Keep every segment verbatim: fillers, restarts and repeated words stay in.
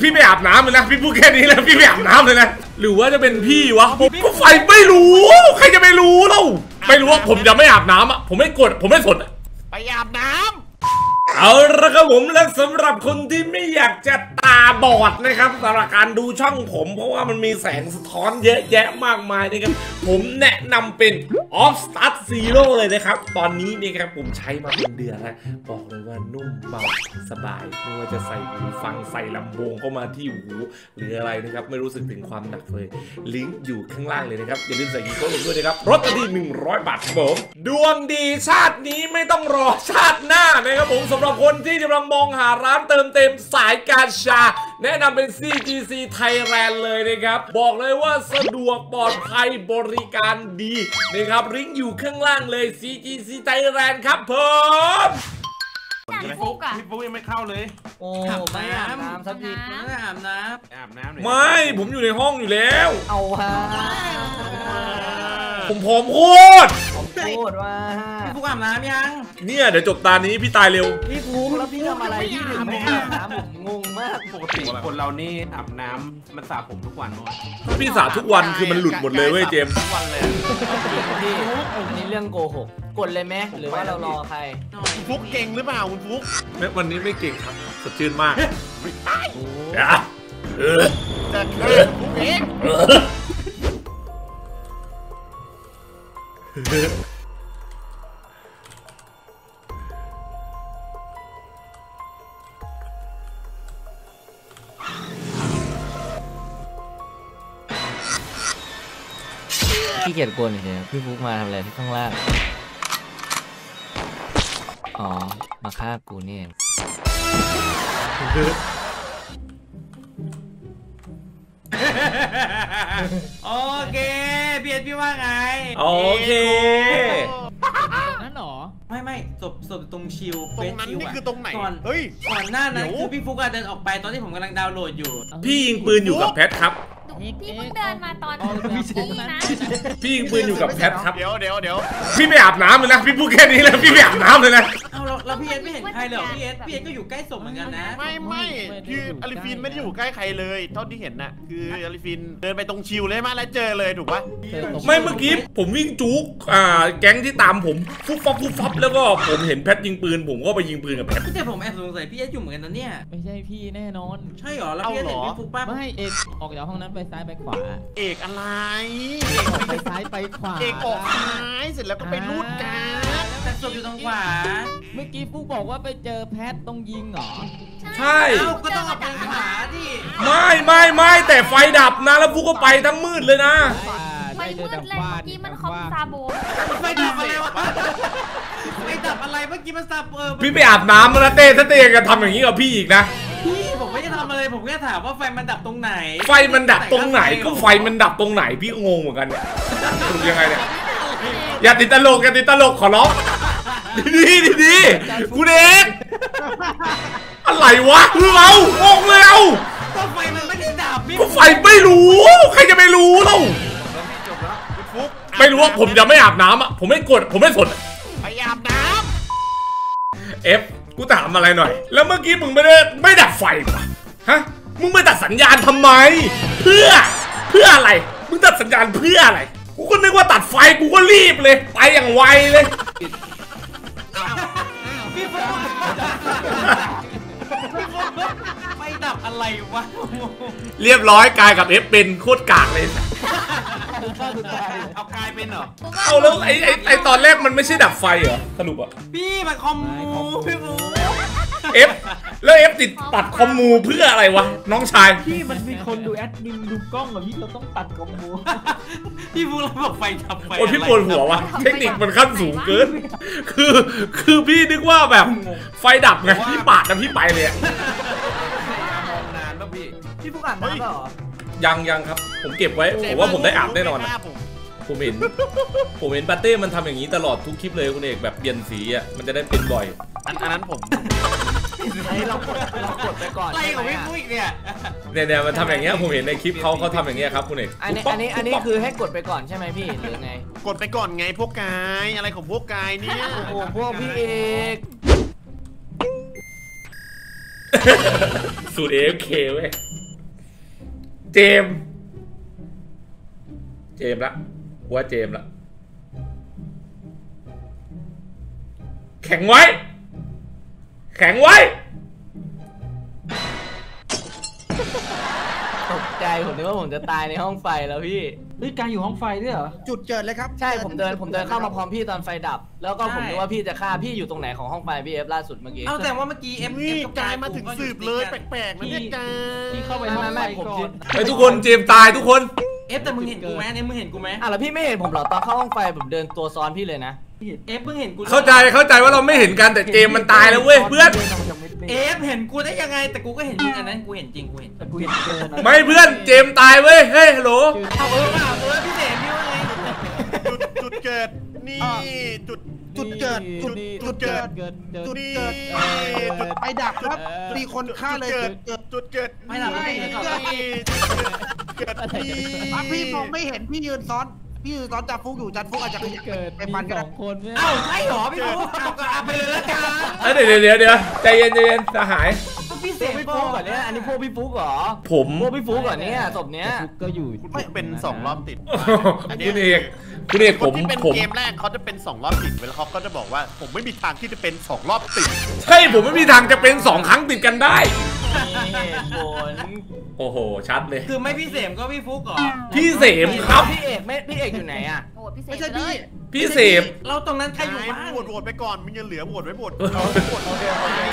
พี่ไม่อาบน้ำเลยนะพี่พูดแค่นี้แล้วพี่ไม่อาบน้ำเลยนะหรือว่าจะเป็นพี่วะผมก็ไฟไม่รู้ใครจะไม่รู้เล่าไม่รู้ว่าผมจะไม่อาบน้ำอ่ะผมไม่กดผมไม่สนไปอาบน้ำเอาละครับผมและสำหรับคนที่ไม่อยากจะตาบอดนะครับสำหรับการดูช่องผมเพราะว่ามันมีแสงสะท้อนเยอะแยะมากมายนะครับผมแนะนำเป็น Offset Zero เลยนะครับตอนนี้นี่ครับผมใช้มาเป็นเดือนแล้วบอกเลยว่านุ่มเบาสบายไม่ว่าจะใส่หูฟังใส่ลำโพงเข้ามาที่หูหรืออะไรนะครับไม่รู้สึกถึงความหนักเลยลิงก์อยู่ข้างล่างเลยนะครับอย่าลืมใส่กิ๊กโค้ดด้วยนะครับลดทันทีหนึ่งร้อยบาทครับผมดวงดีชาตินี้ไม่ต้องรอชาติหน้านะครับผมสำหรับคนที่กำลังมองหาร้านเติมเต็มสายกาชาแนะนำเป็น ซี จี ซี Thailand เลยนะครับบอกเลยว่าสะดวกปลอดภัยบริการดีนะครับลิงก์อยู่ข้างล่างเลย ซี จี ซี Thailand ครับผมพี่ฟุ๊กอะพี่ฟุ๊กยังไม่เข้าเลยโอ้ไม่อาบน้ำสักทีไม่อาบน้ำอาบน้ำเลยไม่ผมอยู่ในห้องอยู่แล้วเอาฮะผมพร้อมโคตรพูดว่าพี่ฟุ๊กอาบน้ำยังเนี่ยเดี๋ยวจบตานี้พี่ตายเร็วพี่ฟุ๊กแล้วพี่ทำอะไรพี่ถึงไม่อาบน้ำผมงงมากปกติคนเรานี่อาบน้ำมันสระผมทุกวันมั้ยถ้าพี่สระทุกวันคือมันหลุดหมดเลยเว้ยเจมส์ทุกวันเลยพี่นี่เรื่องโกหกกดเลยไหมหรือว่าเรารอใครฟุ๊กเก่งหรือเปล่าคุณฟุ๊กแม้วันนี้ไม่เก่งครับสดชื่นมากจะเกิดฟุ๊กเก่งขี้เกียจกวนเลยเนี่ยพี่ฟุ๊กมาทำอะไรที่ข้างล่างอ๋อมาฆ่ากูนี่เองโอเคเบียดพี่ว่าไงโอเคนั่นหรอไม่ไม่จบจบตรงชิวตรงนั้นนี่คือตรงไหนเฮ้ยก่อนหน้านั้นคือพี่ฟุ๊กเดินออกไปตอนที่ผมกำลังดาวน์โหลดอยู่พี่ยิงปืนอยู่กับแพทครับพี่เพิ่งเดินมาตอนนี้นะพี่ยิงปืนอยู่กับแพทครับเดี๋ยวเดี๋ยวเดี๋ยวพี่ไม่อาบน้ำเลยนะพี่พูดแค่นี้แล้วพี่ไม่อาบน้ำเลยนะเอาเราเราพี่เอสไม่เห็นใครเลยพี่เอสพี่เอสก็อยู่ใกล้ศพเหมือนกันนะไม่ไม่คืออาริฟินไม่ได้อยู่ใกล้ใครเลยเท่าที่เห็นน่ะคืออาริฟินเดินไปตรงชิวเลยมาแล้วเจอเลยถูกปะไม่เมื่อกี้ผมวิ่งจุกอ่าแก๊งที่ตามผมฟุ๊บฟับฟุ๊บฟับแล้วก็ผมเห็นแพทยิงปืนผมก็ไปยิงปืนกับแพทแต่ผมแอบสงสัยพี่เอสอยู่เหมือนกันนะเนี่ยไม่ใช่พี่แน่นอนใช่หรอแล้วพี่เอสเห็นพี่ฟุ๊บป้าไม่เอสออกจากห้องนั้นไปซ้ายไปขวาเอกอะไรเอกไปซ้ายไปขวาเอกออกซ้ายเสร็จแล้วก็ไปรูดการ์ดแต่ศพอยู่ตรงขวาเมื่อกี้ฟุ๊กบอกว่าไปเจอแพทต้องยิงเหรอใช่ก็ต้องออกทางขวาดิไม่ไม่ไม่แต่ไฟดับนะแล้วฟุ๊กก็ไปทั้งมืดเลยนะไม่มืดเลยเมื่อกี้มันคอมซาโบไฟดับอะไรวะไฟดับอะไรเมื่อกี้มันซาโบพี่ไปอาบน้ำนะเต้ถ้าเต้จะทำอย่างนี้กับพี่อีกนะผมไม่ได้ทำอะไรผมแค่ถามว่าไฟมันดับตรงไหนไฟมันดับตรงไหนก็ไฟมันดับตรงไหนพี่งงเหมือนกันเนี่ยถูกยังไงเนี่ยอย่าติดตลกอย่าติดตลกขอร้องดีดีดีกูเด็กอะไรวะเรางงเลยเอาก็ไฟมันไม่ได้ดับก็ไฟไม่รู้ใครจะไม่รู้เราไม่รู้ว่าผมจะไม่อาบน้ำอ่ะผมไม่กดผมไม่สนไปอาบน้ำเอฟกูถามอะไรหน่อยแล้วเมื่อกี้มึงไม่ได้ไม่ดับไฟวะฮะมึงไม่ตัดสัญญาณทำไมเพื่อเพื่ออะไรมึงตัดสัญญาณเพื่ออะไรกูก็นึกว่าตัดไฟกูก็รีบเลยไปอย่างไวเลยไฟดับอะไรวะเรียบร้อยกายกับเอฟเป็นโคตรกากเลยเอากายเป็นเหรอเอาแล้วไอ้ไอ้ตอนแรกมันไม่ใช่ดับไฟเหรอสรุปอ่ะพี่มันคอมมูพี่มูเอฟแล้วเอฟติดตัดคอมมูเพื่ออะไรวะน้องชายพี่มันมีคนดูแอดมินดูกล้องเหรอพี่เราต้องตัดคอมมูพี่มูเราบอกไฟดับไฟโอ้พี่ปวดหัววะเทคนิคมันขั้นสูงเกินคือคือพี่นึกว่าแบบไฟดับไงพี่ปาดนะพี่ไปเลยนานแล้วพี่พี่พวกอ่านน้ำเหรอยังยังครับผมเก็บไว้ผมว่าผมได้อาบแน่นอนผมเห็นผมเห็นปาเต้มันทำอย่างนี้ตลอดทุกคลิปเลยคุณเอกแบบเปลี่ยนสีอ่ะมันจะได้เป็นบ่อยอันนั้นผมเรากดเรากดไปก่อนอะไรของพี่ปุ้ยเนี่ยเนี่ยเนี่ยมันทำอย่างเงี้ยผมเห็นในคลิปเขาเขาทำอย่างเงี้ยครับคุณเอกอันนี้อันนี้อันนี้คือให้กดไปก่อนใช่ไหมพี่หรือไงกดไปก่อนไงพวกกายอะไรของพวกกายเนี่ยโอ้พวกพี่เอก สูตร เอ เอฟ เค เว้ยเจมเจมละว่าเจมละแข็งไว้แข็งไว้ตกใจผมนึกว่าผมจะตายในห้องไฟแล้วพี่เฮ้ยการอยู่ห้องไฟด้วยเหรอจุดเกิดเลยครับใช่ผมเดินผมเดินเข้ามาพร้อมพี่ตอนไฟดับแล้วก็ผมนึกว่าพี่จะฆ่าพี่อยู่ตรงไหนของห้องไฟพี่เอฟล่าสุดเมื่อกี้เอาแต่ว่าเมื่อกี้เอฟกายมาถึงสืบเลยแปลกๆนะเนี่ยกายพี่เข้าไปห้องไฟก่อนไอ้ทุกคนเจมตายทุกคนเอฟแต่มึงเห็นกูไหมเนี่ยมึงเห็นกูไหมอ่ะแล้วพี่ไม่เห็นผมหรอตอนเข้าห้องไฟผมเดินตัวซ้อนพี่เลยนะเอฟเพิ่งเห็นกูเข้าใจเข้าใจว่าเราไม่เห็นกันแต่เจมมันตายแล้วเว้ยเพื่อนเอฟเห็นกูได้ยังไงแต่กูก็เห็นจริงอันนั้นกูเห็นจริงกูเห็นแต่กูเห็นเกินไม่เพื่อนเจมตายเว้ยเฮ้ยฮัลโหลเอาเออเอาเออพี่เดชพี่ว่าไงจุดจุดเกิดนี่จุดจุดเกิดจุดเกิดจุดเกิดไปดักครับตีคนฆ่าเลยจุดเกิดไม่หลับไม่ตื่นเกิดพี่มองไม่เห็นพี่ยืนซ้อนพี่ตอนจับฟุกอยู่จับฟุกอาจจะเกิดไปฟันกันสองคนเอ้าไม่หรอพี่ฟุกเอากระอาไปเลยละกันเดี๋ยวเดี๋ยวเดี๋ยวใจเย็นใจเย็นสหายพี่เสกพี่ฟุกก่อนเนี่ยอันนี้พวกพี่ฟุกเหรอผมพวกพี่ฟุกก่อนเนี่ยศพเนี้ยก็อยู่ไม่เป็นสองรอบติดคุณเอกคุณเอกผมที่เป็นเกมแรกเขาจะเป็นสองรอบติดเวลาเขาก็จะบอกว่าผมไม่มีทางที่จะเป็นสองรอบติดใช่ผมไม่มีทางจะเป็นสองครั้งติดกันได้โอ้โหชัดเลยคือไม่พี่เสมก็พี่ฟุกเหรอพี่เสมครับพี่เอกไม่พี่เอกอยู่ไหนอ่ะไม่ใช่พี่พี่เสมเราตรงนั้นใครอยู่บ้างโหวตโหวตไปก่อนมึงยังเหลือโหวตไว้โหวต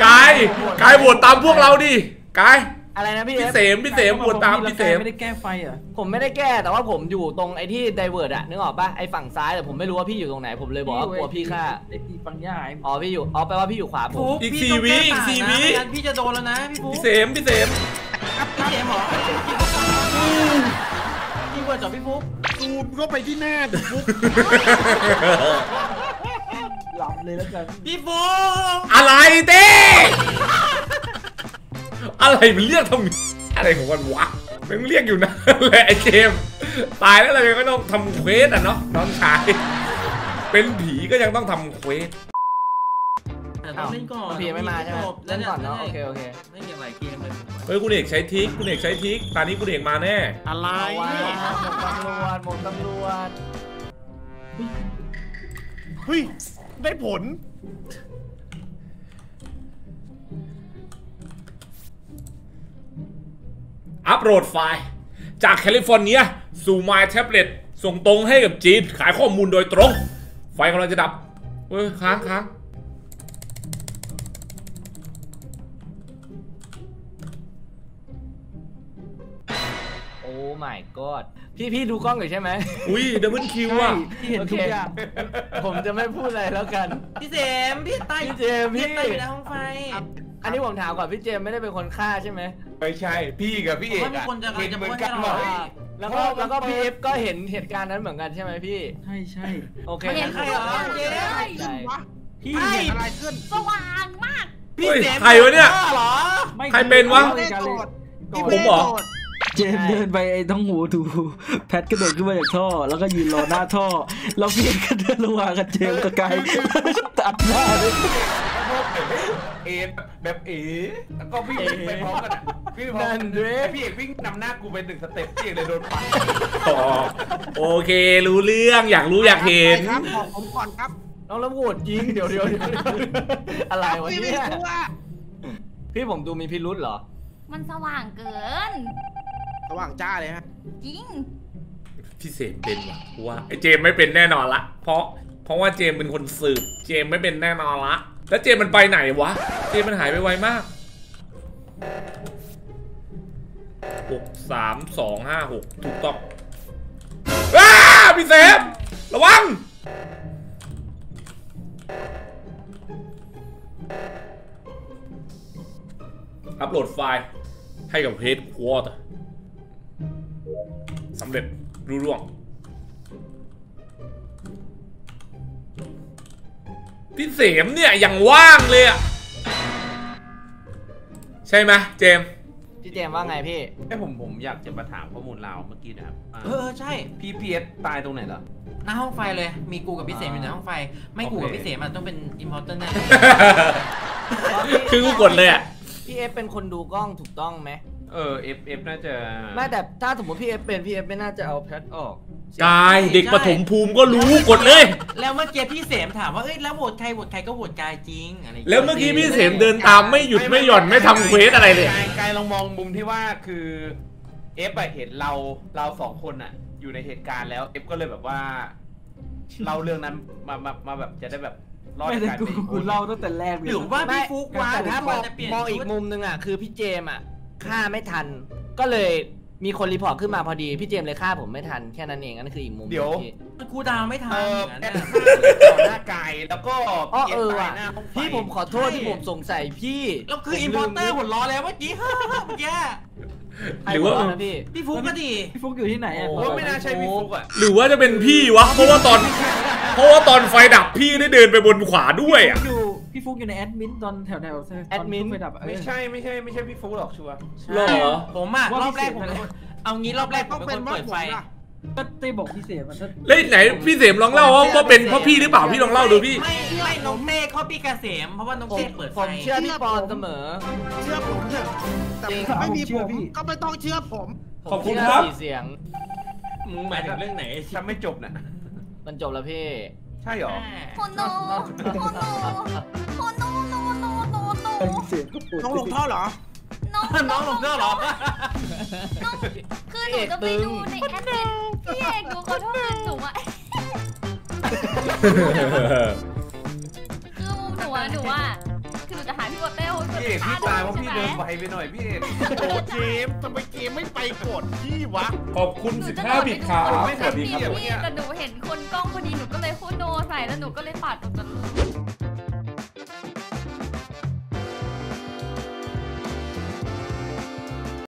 กายกายโหวตตามพวกเราดิกายอะไรนะพี่เสมพี่เสมพี่เสมโหวตตามพี่เสมไม่ได้แก้ไฟอ่ะผมไม่ได้แก้แต่ว่าผมอยู่ตรงไอ้ที่ไดเวิร์ดอ่ะนึกออกป่ะไอ้ฝั่งซ้ายแต่ผมไม่รู้ว่าพี่อยู่ตรงไหนผมเลยบอกว่ากลัวพี่ฆ่าไอ้พี่ปัญญาอ๋อพี่อยู่อ๋อแปลว่าพี่อยู่ขวาผมอีกสี่วิอีกสี่วิพี่จะโดนแล้วนะพี่ฟุกพี่เสมพี่เสมพี่เสมหรอพี่เวิร์ดจับพี่ฟุกซูมก็ไปที่หน้าพี่ฟุกหลับเลยแล้วกันพี่ฟุกอะไรเต้อะไรมันเรียกทำอะไรของวันวะมันเรียกอยู่นะแหละไอ้เจมตายแล้วอะไรก็ต้องทำเควสอ่ะเนาะน้องชายเป็นผีก็ยังต้องทำเควสเล่นก่อนผีไม่มาใช่ไหมเล่นก่อนเนาะโอเคโอเคไม่เกี่ยวอะไรเกมเลยเฮ้ยคุณเอกใช้ทิกคุณเอกใช้ทิกตอนนี้คุณเอกมาแน่อะไรผมตำรวจผมตำรวจเฮ้ยได้ผลอัปโหลดไฟล์จากแคลิฟอร์เนียสู่มายแท็บเล็ตส่งตรงให้กับจีนขายข้อมูลโดยตรงไฟกำลังจะดับเฮ้ยค้างค้างโอ้ my god พี่พี่ดูกล้องอยู่ใช่ไหมอุ้ยดับเบิลคิวอ่ะพี่เห็นทุกอย่างผมจะไม่พูดอะไรแล้วกันพี่เจมพี่ตายพี่เจมพี่ตายอยู่ในห้องไฟอันนี้ผมถามก่อนพี่เจมไม่ได้เป็นคนฆ่าใช่ไหมไม่ใช่พี่กับพี่เอกอะเป็นเหมือนกันหมดแล้วก็แล้วก็พี่เอฟก็เห็นเหตุการณ์นั้นเหมือนกันใช่ไหมพี่ใช่ใช่โอเคใครเหรอเจมพี่อะไรขึ้นสว่างมากพี่เจมใครวะเนี่ยใครเป็นวะผมหรอเจมเดินไปไอ้ท้องหูดูแพทก็เดินขึ้นมาจากท่อแล้วก็ยืนรอหน้าท่อแล้วพี่ก็เดินระหว่างกับเจมกับกายตัดหน้าเลยเอแบบเอแล้วก็วิ่งไปพร้อมกันอ่ะพี่พร้อมพี่เอกวิ่งนำหน้ากูไปหนึ่งสเต็ปพี่เอกเลยโดนปัดโอเครู้เรื่องอยากรู้อยากเห็นครับผมก่อนครับน้องระบุจริงเดี๋ยวเดี๋ยวอะไรวะเนี่ยพี่ผมดูมีพิรุธเหรอมันสว่างเกินสว่างจ้าเลยฮะจริงพี่เสกเป็นว่ะว่าไอเจมไม่เป็นแน่นอนละเพราะเพราะว่าเจมเป็นคนสืบเจมไม่เป็นแน่นอนละแล้วเจมมันไปไหนวะเจมมันหายไปไวมากหกสามสองห้าหกถูกต้องอ้าพี่เสกระวังอัปโหลดไฟล์ให้กับเฮดควอเตอร์สำเร็จรุ่งร่วงพี่เสมเนี่ยยังว่างเลยอ่ะใช่ไหมเจมพี่เจมว่าไงพี่แค่ผมผมอยากจะมาถามข้อมูลเราเมื่อกี้นะครับเออใช่พี่พีเอสตายตรงไหนเหรอหน้าห้องไฟเลยมีกูกับพี่เสมอยู่ในห้องไฟไม่กูกับพี่เสมมันต้องเป็นอิมพอร์เตอร์แน่คือกูกดเลยอ่ะ พี่เอฟเป็นคนดูกล้องถูกต้องไหมเออเอฟเอฟน่าจะไม่แต่ถ้าสมมติพี่เอฟเป็นพี่เอฟไม่น่าจะเอาแพทออกกายเด็กปฐมภูมิก็รู้กดเลยแล้วเมื่อกี้พี่เสมถามว่าเอ้ยแล้วโหวตใครโหวตใครก็โหวตกายจริงอะไรแล้วเมื่อกี้พี่เสมเดินตามไม่หยุดไม่หย่อนไม่ทำเควสอะไรเลยกายลองมองมุมที่ว่าคือเอฟอะเห็นเราเราสองคนอะอยู่ในเหตุการณ์แล้วเอฟก็เลยแบบว่าเล่าเรื่องนั้นมามามาแบบจะได้แบบรอดการตีกูเล่าตั้งแต่แรกหรือว่าพี่ฟุกว่าถ้ามองอีกมุมนึงอะคือพี่เจมอะฆ่าไม่ทันก็เลยมีคนรีพอร์ตขึ้นมาพอดีพี่เจมเลยฆ่าผมไม่ทันแค่นั้นเองนั่นคืออีกมุมเดี๋ยวกูดาวไม่ทันแอบต่อหน้ากายแล้วก็เออว่ะพี่ผมขอโทษที่ผมสงสัยพี่แล้วคืออินพอร์เตอร์หัวล้อแล้วเมื่อกี้เฮ้ยเมื่อกี้หรือว่าพี่พี่ฟุกก็ดีพี่ฟุกอยู่ที่ไหนอ่ะผมไม่น่าใช่พี่ฟุกอ่ะหรือว่าจะเป็นพี่วะเพราะว่าตอนเพราะว่าตอนไฟดับพี่ได้เดินไปบนขวาด้วยอ่ะพี่ฟุกอยู่ในแอดมินตอนแถวแถวแอดมินไม่ใช่ไม่ใช่ไม่ใช่พี่ฟุกหรอกชัวร์หรอผมอ่ะรอบแรกผมเอางี้รอบแรกผมเป็นคนเปิดไฟก็ตีบอกพี่เสมมันเล่นไหนพี่เสมลองเล่าว่าเป็นเพราะพี่หรือเปล่าพี่ลองเล่าดูพี่ไม่ไม่น้องเมฆเขาพี่เกษมเพราะว่าน้องเมฆเปิดไฟผมเชื่อพี่ปอนเสมอเชื่อผมเถอะแต่ไม่มีผมก็ไม่ต้องเชื่อผมขอบคุณครับเสียงมึงหมายถึงเรื่องไหนฉันไม่จบนะมันจบแล้วพี่ใช่หรอโนโนโนโนโนโนโนโนน้องลงท่อเหรอน้องลงท่อเหรอคือหนูจะไปดูในแอดมินพี่เอกหนูขอโทษนะหนูอะคือหนูอะหนูอะคือหนูจะหาพี่วอเตอร์พี่เอกพี่ตายเพราะพี่เดินไวไปหน่อยพี่เอกโอ้เกมทำไมเกมไม่ไปกดพี่วะขอบคุณสิบห้าบิตขาไม่สวัสดีครับแต่หนูเห็นคนกล้องพอดีหนูก็เลยพูดโนใส่แล้วหนูก็เลยปัดหนูจะ